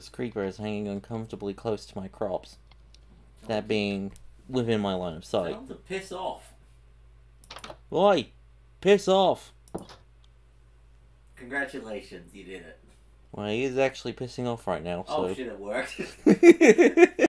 This creeper is hanging uncomfortably close to my crops. That being within my line of sight. Tell him to piss off. Boy, piss off. Congratulations, you did it. Well, he is actually pissing off right now, so... Oh shit, it worked.